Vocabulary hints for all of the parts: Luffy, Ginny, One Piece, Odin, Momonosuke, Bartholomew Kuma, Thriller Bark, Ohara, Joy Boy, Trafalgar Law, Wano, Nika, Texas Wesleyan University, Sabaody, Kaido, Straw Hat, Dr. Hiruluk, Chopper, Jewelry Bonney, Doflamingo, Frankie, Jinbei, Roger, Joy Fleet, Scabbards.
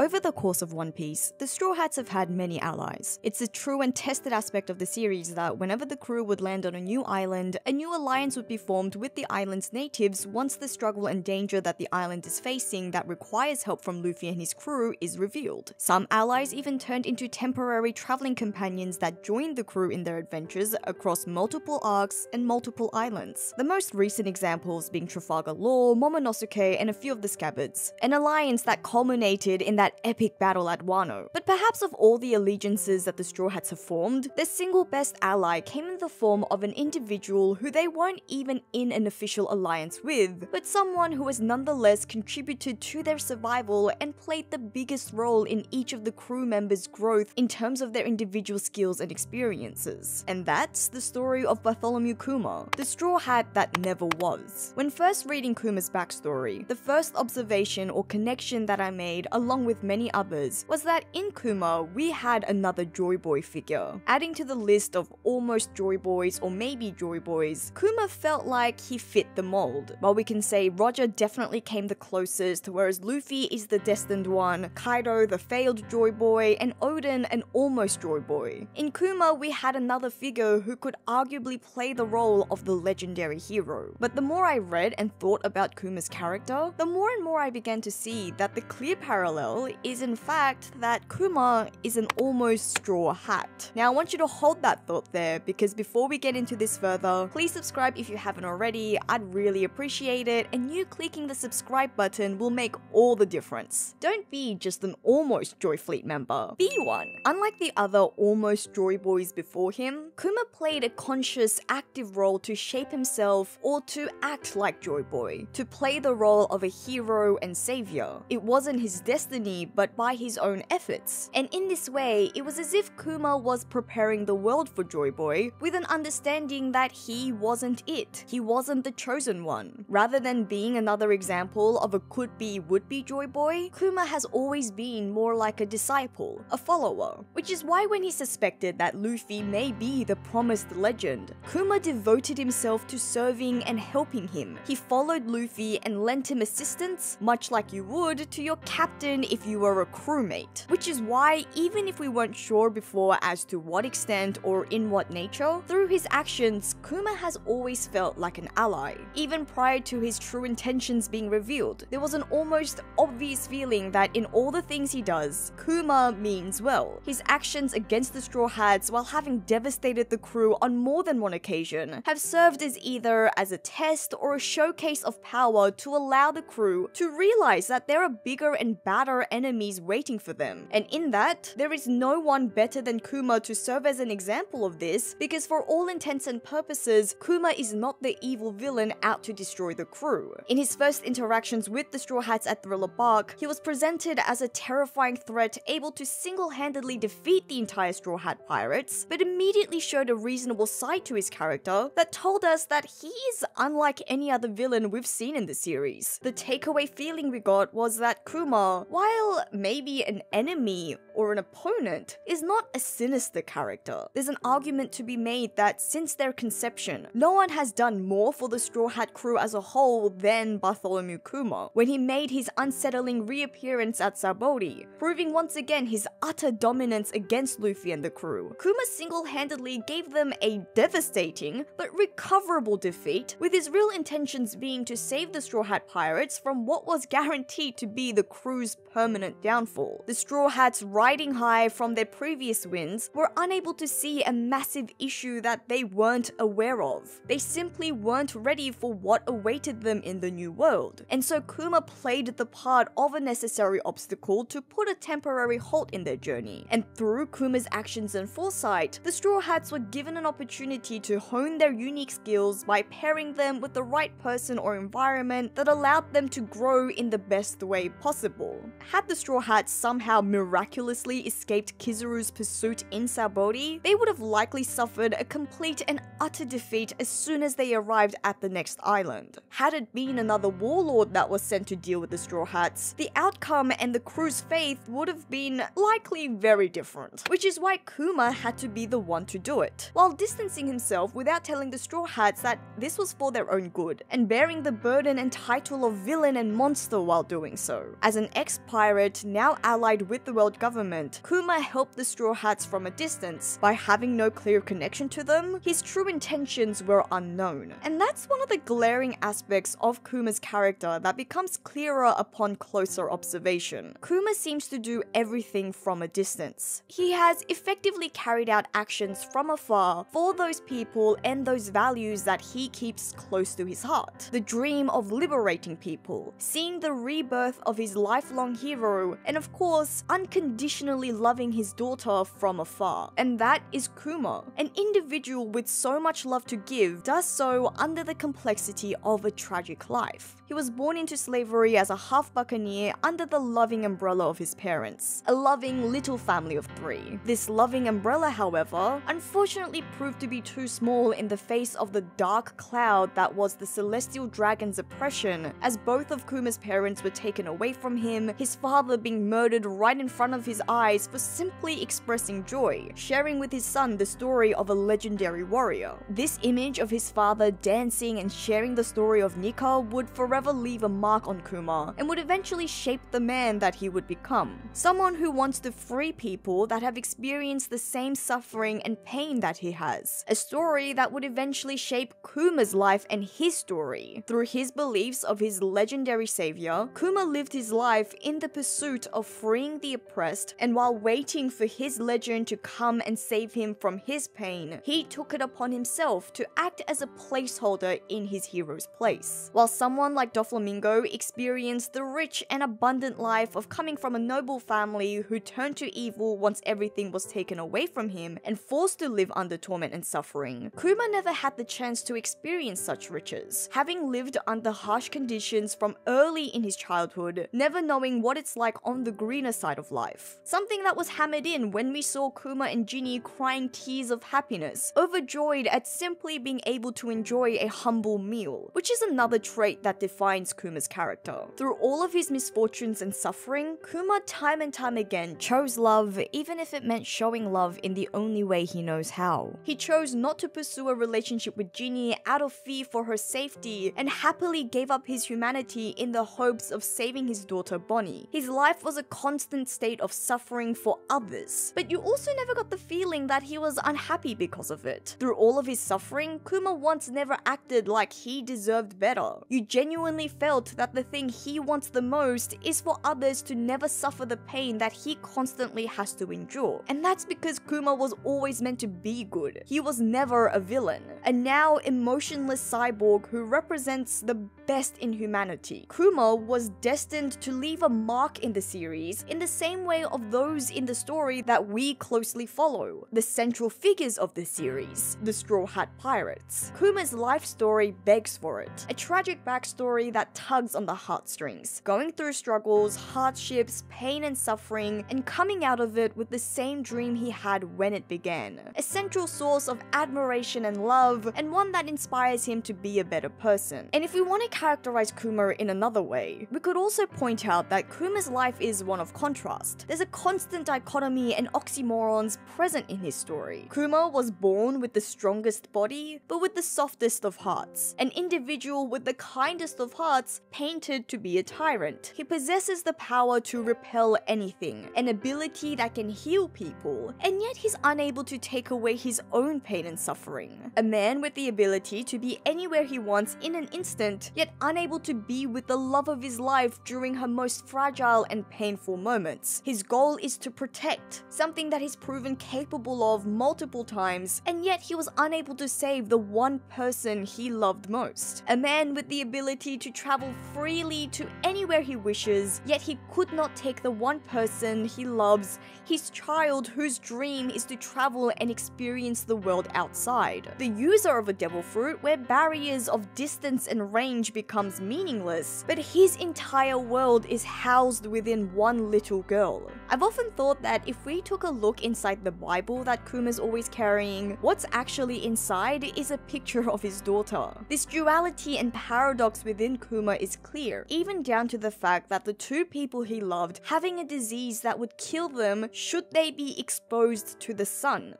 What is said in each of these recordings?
Over the course of One Piece, the Straw Hats have had many allies. It's a true and tested aspect of the series that whenever the crew would land on a new island, a new alliance would be formed with the island's natives once the struggle and danger that the island is facing that requires help from Luffy and his crew is revealed. Some allies even turned into temporary traveling companions that joined the crew in their adventures across multiple arcs and multiple islands. The most recent examples being Trafalgar Law, Momonosuke, and a few of the Scabbards, an alliance that culminated in that epic battle at Wano. But perhaps of all the allegiances that the Straw Hats have formed, their single best ally came in the form of an individual who they weren't even in an official alliance with, but someone who has nonetheless contributed to their survival and played the biggest role in each of the crew members' growth in terms of their individual skills and experiences. And that's the story of Bartholomew Kuma, the Straw Hat that never was. When first reading Kuma's backstory, the first observation or connection that I made, along with many others, was that in Kuma, we had another Joy Boy figure. Adding to the list of almost Joy Boys or maybe Joy Boys, Kuma felt like he fit the mold. While we can say Roger definitely came the closest, whereas Luffy is the destined one, Kaido the failed Joy Boy, and Odin an almost Joy Boy. In Kuma, we had another figure who could arguably play the role of the legendary hero. But the more I read and thought about Kuma's character, the more and more I began to see that the clear parallel is in fact that Kuma is an almost straw hat. Now I want you to hold that thought there, because before we get into this further, please subscribe if you haven't already, I'd really appreciate it, and you clicking the subscribe button will make all the difference. Don't be just an almost Joy Fleet member, be one. Unlike the other almost Joy Boys before him, Kuma played a conscious, active role to shape himself or to act like Joy Boy, to play the role of a hero and savior. It wasn't his destiny, but by his own efforts. And in this way, it was as if Kuma was preparing the world for Joy Boy with an understanding that he wasn't it. He wasn't the chosen one. Rather than being another example of a could-be, would-be Joy Boy, Kuma has always been more like a disciple, a follower. Which is why when he suspected that Luffy may be the promised legend, Kuma devoted himself to serving and helping him. He followed Luffy and lent him assistance, much like you would to your captain if you were a crewmate. Which is why, even if we weren't sure before as to what extent or in what nature, through his actions, Kuma has always felt like an ally. Even prior to his true intentions being revealed, there was an almost obvious feeling that in all the things he does, Kuma means well. His actions against the Straw Hats, while having devastated the crew on more than one occasion, have served as either as a test or a showcase of power to allow the crew to realize that there are bigger and badder enemies waiting for them. And in that, there is no one better than Kuma to serve as an example of this, because for all intents and purposes, Kuma is not the evil villain out to destroy the crew. In his first interactions with the Straw Hats at Thriller Bark, he was presented as a terrifying threat able to single-handedly defeat the entire Straw Hat Pirates, but immediately showed a reasonable side to his character that told us that he is unlike any other villain we've seen in the series. The takeaway feeling we got was that Kuma, while maybe an enemy or an opponent, is not a sinister character. There's an argument to be made that since their conception, no one has done more for the Straw Hat crew as a whole than Bartholomew Kuma, when he made his unsettling reappearance at Sabaody, proving once again his utter dominance against Luffy and the crew. Kuma single-handedly gave them a devastating but recoverable defeat, with his real intentions being to save the Straw Hat Pirates from what was guaranteed to be the crew's permanent downfall. The Straw Hats, riding high from their previous wins, were unable to see a massive issue that they weren't aware of. They simply weren't ready for what awaited them in the new world, and so Kuma played the part of a necessary obstacle to put a temporary halt in their journey. And through Kuma's actions and foresight, the Straw Hats were given an opportunity to hone their unique skills by pairing them with the right person or environment that allowed them to grow in the best way possible. Had the Straw Hats somehow miraculously escaped Kizaru's pursuit in Sabaody, they would have likely suffered a complete and utter defeat as soon as they arrived at the next island. Had it been another warlord that was sent to deal with the Straw Hats, the outcome and the crew's faith would have been likely very different, which is why Kuma had to be the one to do it, while distancing himself without telling the Straw Hats that this was for their own good, and bearing the burden and title of villain and monster while doing so. As an ex-pirate pirate now allied with the world government, Kuma helped the Straw Hats from a distance. By having no clear connection to them, his true intentions were unknown. And that's one of the glaring aspects of Kuma's character that becomes clearer upon closer observation. Kuma seems to do everything from a distance. He has effectively carried out actions from afar for those people and those values that he keeps close to his heart. The dream of liberating people, seeing the rebirth of his lifelong hero, and of course, unconditionally loving his daughter from afar. And that is Kuma. An individual with so much love to give does so under the complexity of a tragic life. He was born into slavery as a half buccaneer under the loving umbrella of his parents, a loving little family of three. This loving umbrella, however, unfortunately proved to be too small in the face of the dark cloud that was the celestial dragon's oppression, as both of Kuma's parents were taken away from him, his father being murdered right in front of his eyes for simply expressing joy, sharing with his son the story of a legendary warrior. This image of his father dancing and sharing the story of Nika would forever leave a mark on Kuma and would eventually shape the man that he would become. Someone who wants to free people that have experienced the same suffering and pain that he has. A story that would eventually shape Kuma's life and his story. Through his beliefs of his legendary savior, Kuma lived his life in the pursuit of freeing the oppressed, and while waiting for his legend to come and save him from his pain, he took it upon himself to act as a placeholder in his hero's place. While someone like Doflamingo experienced the rich and abundant life of coming from a noble family who turned to evil once everything was taken away from him and forced to live under torment and suffering, Kuma never had the chance to experience such riches, having lived under harsh conditions from early in his childhood, never knowing what it's like on the greener side of life. Something that was hammered in when we saw Kuma and Ginny crying tears of happiness, overjoyed at simply being able to enjoy a humble meal, which is another trait that defines Kuma's character. Through all of his misfortunes and suffering, Kuma time and time again chose love, even if it meant showing love in the only way he knows how. He chose not to pursue a relationship with Ginny out of fear for her safety and happily gave up his humanity in the hopes of saving his daughter Bonnie. His life was a constant state of suffering for others, but you also never got the feeling that he was unhappy because of it. Through all of his suffering, Kuma once never acted like he deserved better. You genuinely felt that the thing he wants the most is for others to never suffer the pain that he constantly has to endure. And that's because Kuma was always meant to be good. He was never a villain. A now emotionless cyborg who represents the best in humanity. Kuma was destined to leave a mark in the series in the same way of those in the story that we closely follow, the central figures of the series, the Straw Hat Pirates. Kuma's life story begs for it. A tragic backstory that tugs on the heartstrings, going through struggles, hardships, pain and suffering, and coming out of it with the same dream he had when it began. A central source of admiration and love, and one that inspires him to be a better person. And if we want to characterize Kuma in another way, we could also point out that Kuma's life is one of contrast. There's a constant dichotomy and oxymorons present in his story. Kuma was born with the strongest body, but with the softest of hearts. An individual with the kindest of hearts, painted to be a tyrant. He possesses the power to repel anything, an ability that can heal people, and yet he's unable to take away his own pain and suffering. A man with the ability to be anywhere he wants in an instant, yet unable to be with the love of his life during her most fragile and painful moments. His goal is to protect, something that he's proven capable of multiple times, and yet he was unable to save the one person he loved most. A man with the ability to travel freely to anywhere he wishes, yet he could not take the one person he loves, his child whose dream is to travel and experience the world outside. The user of a devil fruit where barriers of distance and range becomes meaningless, but his entire world is housed within one little girl. I've often thought that if we took a look inside the Bible that Kuma's always carrying, what's actually inside is a picture of his daughter. This duality and paradox within Kuma is clear, even down to the fact that the two people he loved having a disease that would kill them should they be exposed to the sun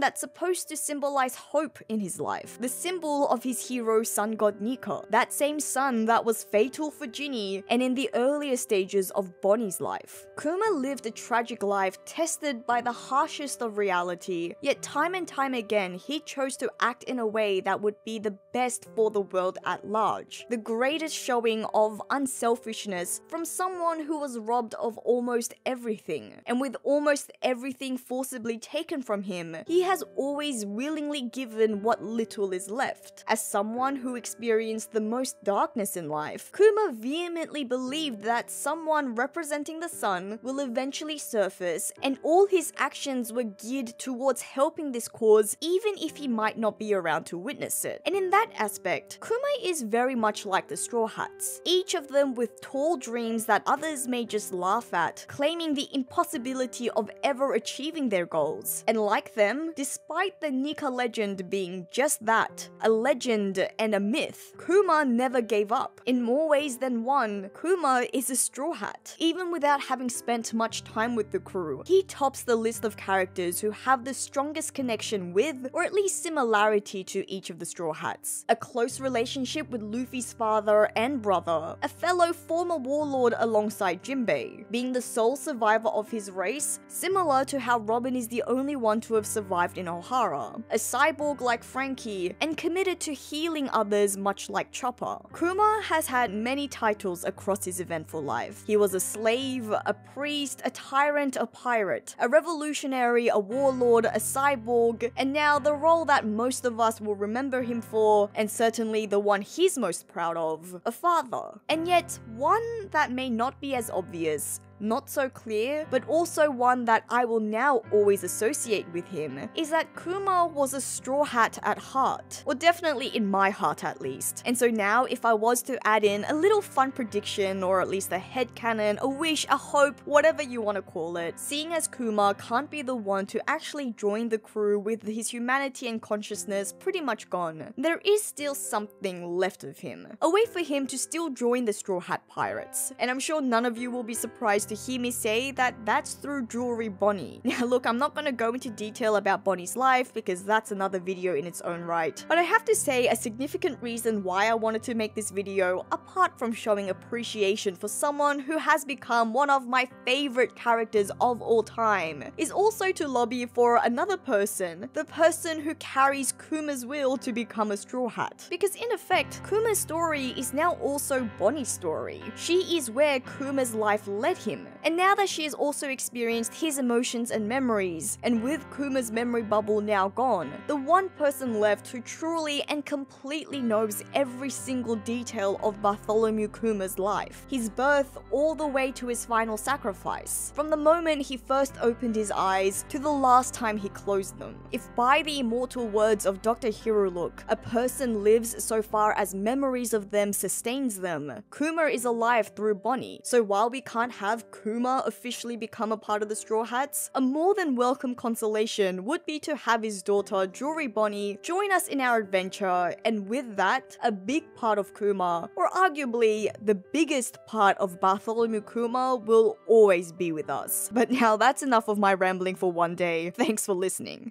that's supposed to symbolize hope in his life, the symbol of his hero sun god Nika, that same sun that was fatal for Ginny and in the earlier stages of Bonnie's life. Kuma lived a tragic life tested by the harshest of reality, yet time and time again he chose to act in a way that would be the best for the world at large, the greatest showing of unselfishness from someone who was robbed of almost everything, and with almost everything forcibly taken from him, he has always willingly given what little is left. As someone who experienced the most darkness in life, Kuma vehemently believed that someone representing the sun will eventually surface, and all his actions were geared towards helping this cause even if he might not be around to witness it. And in that aspect, Kuma is very much like the Straw Hats, each of them with tall dreams that others may just laugh at, claiming the impossibility of ever achieving their goals. And like them, despite the Nika legend being just that, a legend and a myth, Kuma never gave up. In more ways than one, Kuma is a Straw Hat. Even without having spent much time with the crew, he tops the list of characters who have the strongest connection with, or at least similarity to, each of the Straw Hats. A close relationship with Luffy's father and brother, a fellow former warlord alongside Jinbei, being the sole survivor of his race, similar to how Robin is the only one to have survived in Ohara, a cyborg like Frankie, and committed to healing others much like Chopper. Kuma has had many titles across his eventful life. He was a slave, a priest, a tyrant, a pirate, a revolutionary, a warlord, a cyborg, and now the role that most of us will remember him for, and certainly the one he's most proud of, a father. And yet, one that may not be as obvious, not so clear, but also one that I will now always associate with him, is that Kuma was a Straw Hat at heart, or definitely in my heart at least. And so now, if I was to add in a little fun prediction, or at least a headcanon, a wish, a hope, whatever you want to call it, seeing as Kuma can't be the one to actually join the crew with his humanity and consciousness pretty much gone, there is still something left of him, a way for him to still join the Straw Hat Pirates. And I'm sure none of you will be surprised to hear me say that that's through Jewelry Bonney. Now look, I'm not going to go into detail about Bonnie's life because that's another video in its own right, but I have to say a significant reason why I wanted to make this video, apart from showing appreciation for someone who has become one of my favorite characters of all time, is also to lobby for another person, the person who carries Kuma's will to become a Straw Hat. Because in effect, Kuma's story is now also Bonnie's story. She is where Kuma's life led him. And now that she has also experienced his emotions and memories, and with Kuma's memory bubble now gone, the one person left who truly and completely knows every single detail of Bartholomew Kuma's life, his birth all the way to his final sacrifice, from the moment he first opened his eyes to the last time he closed them. If by the immortal words of Dr. Hiruluk, a person lives so far as memories of them sustains them, Kuma is alive through Bonney. So while we can't have Kuma officially become a part of the Straw Hats, a more than welcome consolation would be to have his daughter Jewelry Bonney join us in our adventure, and with that, a big part of Kuma, or arguably the biggest part of Bartholomew Kuma, will always be with us. But now that's enough of my rambling for one day. Thanks for listening.